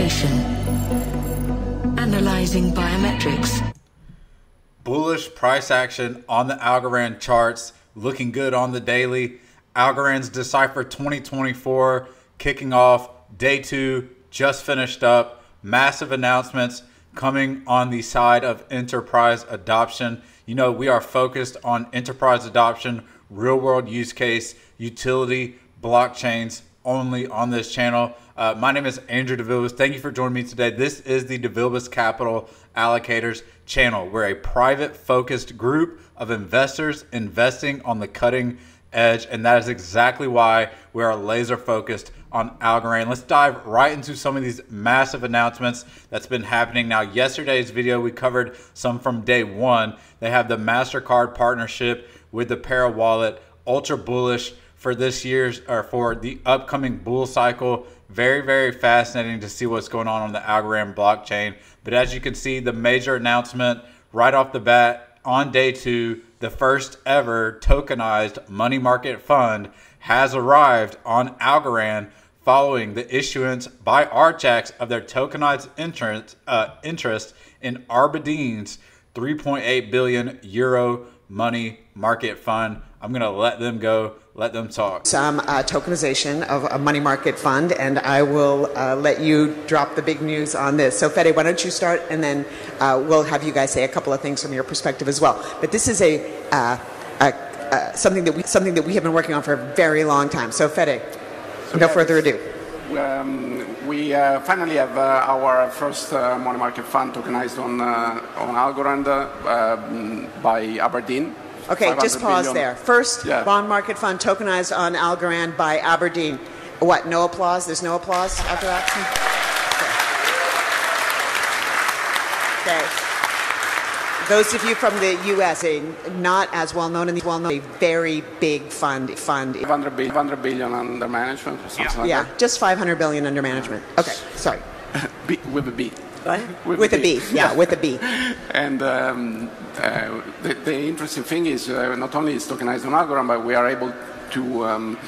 location. Analyzing biometrics. Bullish price action on the Algorand charts, looking good on the daily. Algorand's Decipher 2024 kicking off day 2, just finished up. Massive announcements coming on the side of enterprise adoption. You know, we are focused on enterprise adoption, real world use case, utility, blockchains only on this channel. My name is Andrew DeVilbiss. Thank you for joining me today. This is the DeVilbiss Capital Allocators channel. We're a private focused group of investors investing on the cutting edge, and that is exactly why we are laser focused on Algorand. Let's dive right into some of these massive announcements that's been happening. Now, yesterday's video, we covered some from day 1. They have the MasterCard partnership with the ParaWallet, ultra bullish for this year's or for the upcoming bull cycle. Very, very fascinating to see what's going on the Algorand blockchain. But as you can see, the major announcement right off the bat on day 2, the first ever tokenized money market fund has arrived on Algorand following the issuance by Archax of their tokenized interest in Arbidine's 3.8 billion euro money market fund. I'm gonna let them go, let them talk. Some tokenization of a money market fund, and I will let you drop the big news on this. So Fede, why don't you start, and then we'll have you guys say a couple of things from your perspective as well. But this is something that we have been working on for a very long time. So Fede, no further ado. We finally have our first money market fund tokenized on Algorand by Aberdeen. Okay, just pause there. First bond market fund tokenized on Algorand by Aberdeen. What, no applause? There's no applause after that? Okay. Those of you from the U.S., not as well known, and well known, a very big fund. 500 billion under management. Or something like that. Just 500 billion under management. Okay, sorry. With a B. What? With a B. B. Yeah, with a B. And the interesting thing is not only is tokenized on Algorand, but we are able to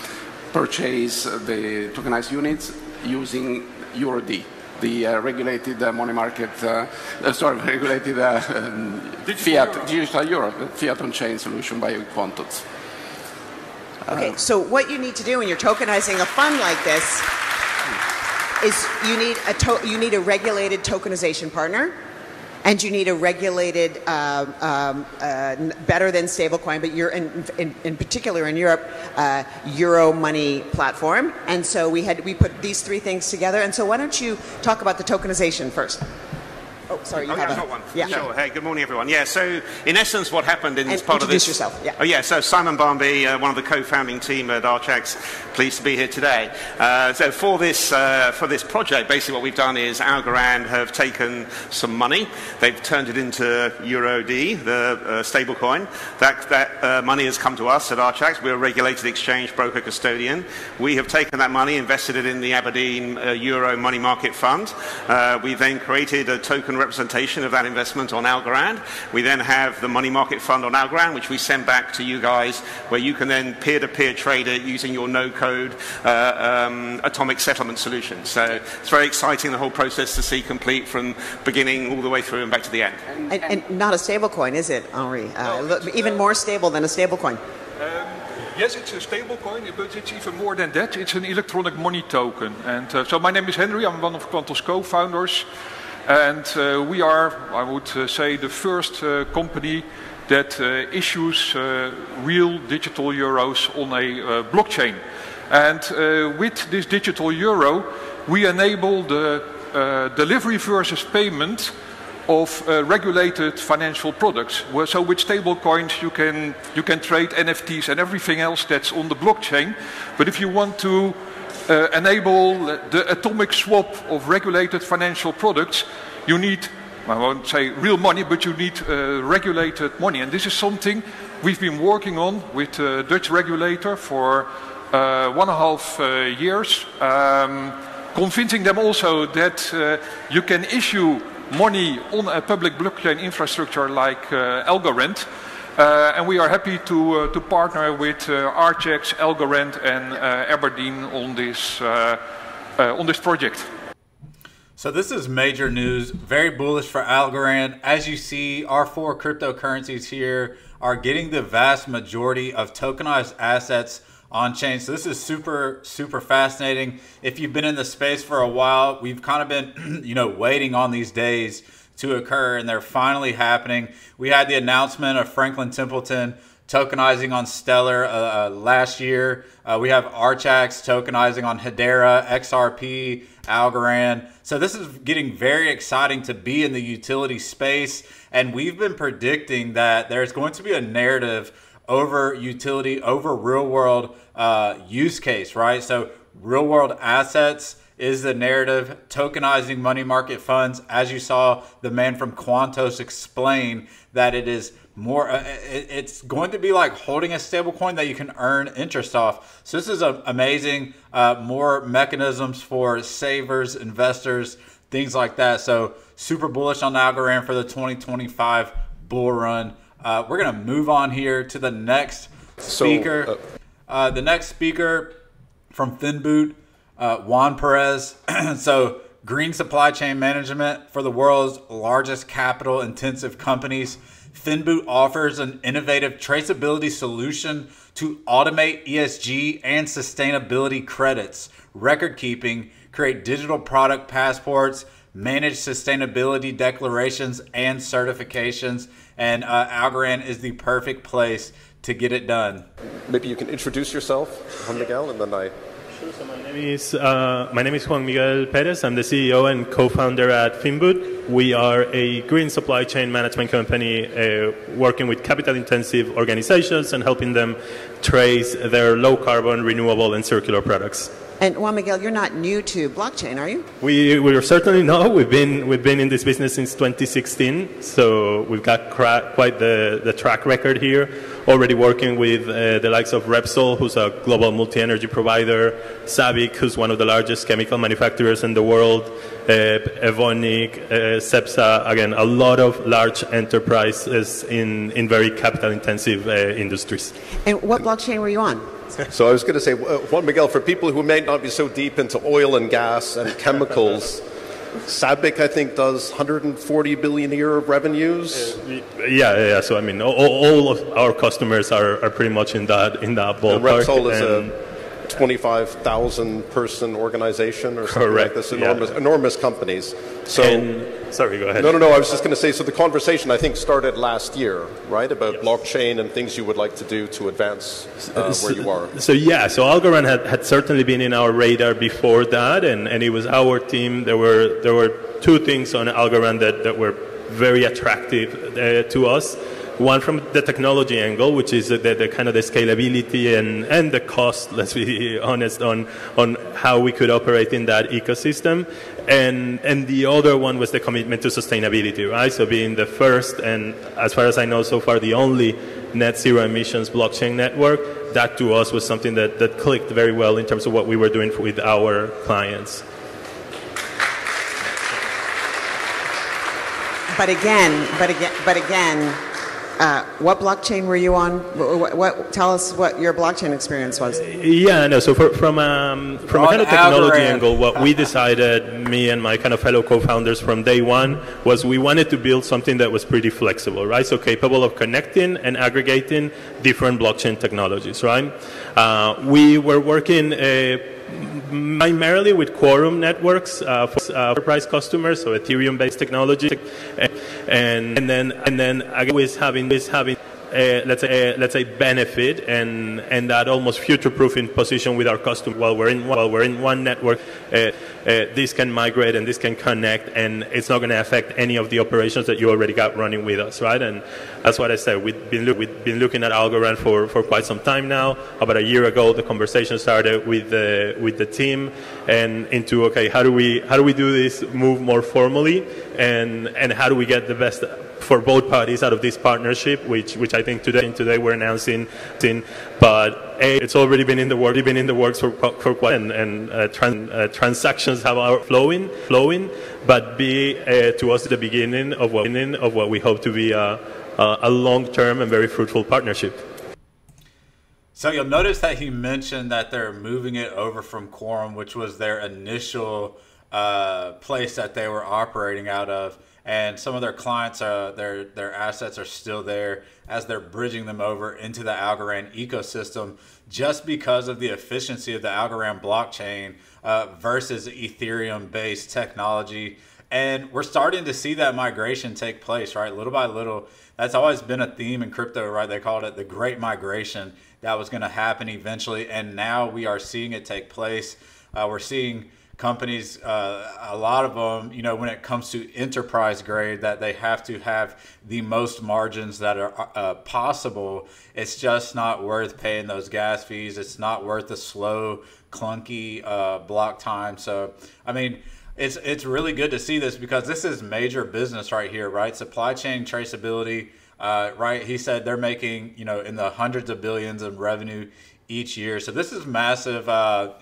purchase the tokenized units using EURD. The regulated money market, regulated digital euro, fiat on-chain solution by Quantoz. Okay, so what you need to do when you're tokenizing a fund like this is you need a regulated tokenization partner, and you need a regulated, better than stablecoin, but you're in particular in Europe, Euro money platform. And so we put these three things together. And so why don't you talk about the tokenization first? Oh, sorry, you have one. Yeah. Sure. Hey, good morning, everyone. Yeah, so in essence, what happened in this part of this... Introduce yourself. Yeah. Oh, yeah, so Simon Barnby, one of the co-founding team at Archax, pleased to be here today. So for this project, basically what we've done is Algorand have taken some money. They've turned it into EURD, the stablecoin. That money has come to us at Archax. We're a regulated exchange broker custodian. We have taken that money, invested it in the Aberdeen Euro money market fund. We then created a token representation of that investment on Algorand. We then have the money market fund on Algorand, which we send back to you guys, where you can then peer-to-peer trade it using your no-code atomic settlement solution. So it's very exciting, the whole process to see complete from beginning all the way through and back to the end. And not a stable coin, is it, Henri? Even more stable than a stable coin. Yes, it's a stable coin, but it's even more than that. It's an electronic money token. And so my name is Henry. I'm one of Quantoz co-founders. And we are, I would say, the first company that issues real digital euros on a blockchain. And with this digital euro, we enable the delivery versus payment of regulated financial products. So with stable coins, you can trade NFTs and everything else that's on the blockchain. But if you want to enable the atomic swap of regulated financial products, you need, I won't say real money, but you need regulated money. And this is something we've been working on with the Dutch regulator for 1.5 years, convincing them also that you can issue money on a public blockchain infrastructure like Algorand. And we are happy to partner with Archax, Algorand, and Aberdeen on this project. So this is major news, very bullish for Algorand. As you see, our four cryptocurrencies here are getting the vast majority of tokenized assets on chain. So this is super fascinating. If you've been in the space for a while, we've kind of been, you know, waiting on these days to occur, and they're finally happening. We had the announcement of Franklin Templeton tokenizing on Stellar last year. We have Archax tokenizing on Hedera, XRP, Algorand. So this is getting very exciting to be in the utility space. And we've been predicting that there's going to be a narrative over utility, over real world use case, right? So real world assets is the narrative, tokenizing money market funds. As you saw the man from Quantoz explain, that it is more, it's going to be like holding a stable coin that you can earn interest off. So this is amazing, more mechanisms for savers, investors, things like that. So super bullish on Algorand for the 2025 bull run. We're going to move on here to the next speaker. So, the next speaker from Finboot, Juan Perez. So green supply chain management for the world's largest capital intensive companies. Finboot offers an innovative traceability solution to automate ESG and sustainability credits, record keeping, create digital product passports, manage sustainability declarations and certifications. And Algorand is the perfect place to get it done. Maybe you can introduce yourself, Juan Miguel, and then I... Sure, so my name is Juan Miguel Perez. I'm the CEO and co-founder at Finboot. We are a green supply chain management company working with capital-intensive organizations and helping them trace their low-carbon, renewable, and circular products. And Juan Miguel, you're not new to blockchain, are you? We are certainly not. We've been in this business since 2016, so we've got quite the track record here. Already working with the likes of Repsol, who's a global multi-energy provider, Sabic, who's one of the largest chemical manufacturers in the world, Evonik, Cepsa. Again, a lot of large enterprises in very capital-intensive industries. And what blockchain were you on? So I was going to say, Juan Miguel, for people who may not be so deep into oil and gas and chemicals, Sabic, I think, does 140 billion a year of revenues. Yeah. So I mean, all of our customers are pretty much in that ballpark. Repsol is a 25,000 person organization or something like this. Enormous companies. So sorry, go ahead. No. I was just going to say. So the conversation I think started last year, right, about blockchain and things you would like to do to advance where you are. So Algorand had certainly been in our radar before that, and it was our team. There were two things on Algorand that were very attractive to us. One from the technology angle, which is the kind of the scalability and the cost, let's be honest, on how we could operate in that ecosystem. And the other one was the commitment to sustainability, right? So being the first and, as far as I know so far, the only net zero emissions blockchain network, that to us was something that clicked very well in terms of what we were doing with our clients. But again, what blockchain were you on? Tell us what your blockchain experience was. From a kind of technology angle, what we decided, me and my kind of fellow co-founders from day one, was we wanted to build something that was pretty flexible, right? So capable of connecting and aggregating different blockchain technologies, right? We were working primarily with Quorum networks for enterprise customers, so Ethereum-based technology, and then always having let's say benefit and that almost future-proofing position with our customer while we're in one network. This can migrate and this can connect, and it's not going to affect any of the operations that you already got running with us, right? And that's what I said. We've been looking at Algorand for quite some time now. About a year ago, the conversation started with the team and into, okay, how do we do this move more formally, and how do we get the best for both parties out of this partnership, which I think today we're announcing. But it's already been in the works. For quite transactions have our flowing. But B, to us the beginning of what we hope to be a long-term and very fruitful partnership. So you'll notice that he mentioned that they're moving it over from Quorum, which was their initial place that they were operating out of, and some of their clients, their assets are still there as they're bridging them over into the Algorand ecosystem just because of the efficiency of the Algorand blockchain versus Ethereum-based technology. And we're starting to see that migration take place, right? Little by little. That's always been a theme in crypto, right? They called it the Great Migration. That was going to happen eventually, and now we are seeing it take place. We're seeing companies, a lot of them, you know, when it comes to enterprise grade, that they have to have the most margins that are possible. It's just not worth paying those gas fees. It's not worth the slow, clunky block time. So, I mean, it's really good to see this, because this is major business right here, right? Supply chain traceability, right? He said they're making, you know, in the hundreds of billions in revenue each year. So this is massive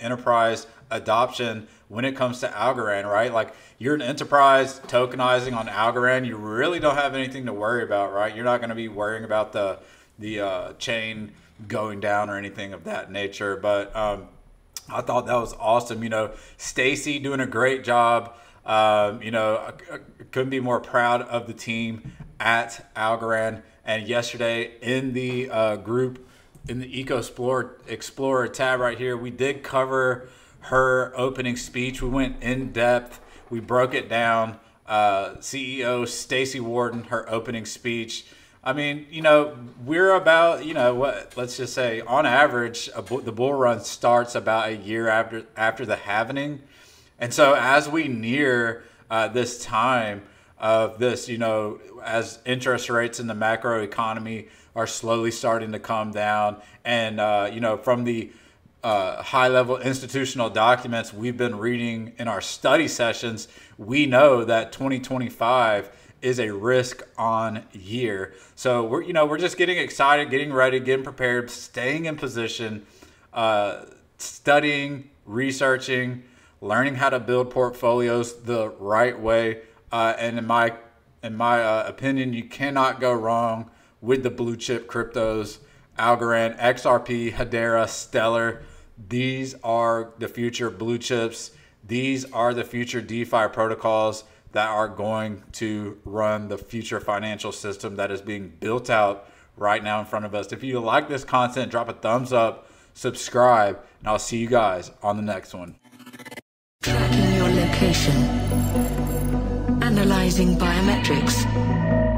enterprise adoption when it comes to Algorand, right? Like, you're an enterprise tokenizing on Algorand, you really don't have anything to worry about, right? You're not going to be worrying about the chain going down or anything of that nature. But I thought that was awesome. You know, Stacy doing a great job. You know, I couldn't be more proud of the team at Algorand. And yesterday in the group, in the Eco Explorer tab right here, we did cover her opening speech. We went in depth. We broke it down. CEO Stacy Warden, her opening speech. I mean, you know, we're about, you know, what, let's just say on average, the bull run starts about a year after the halvening. And so as we near this time of this, you know, as interest rates in the macro economy are slowly starting to come down, and, you know, from the high level institutional documents we've been reading in our study sessions, we know that 2025 is a risk on year. So we're, you know, we're just getting excited, getting ready, getting prepared, staying in position, studying, researching, learning how to build portfolios the right way. And in my opinion, you cannot go wrong with the blue chip cryptos, Algorand, XRP, Hedera, Stellar. These are the future blue chips. These are the future DeFi protocols that are going to run the future financial system that is being built out right now in front of us. If you like this content, drop a thumbs up, subscribe, and I'll see you guys on the next one. Tracking your location. Analyzing biometrics.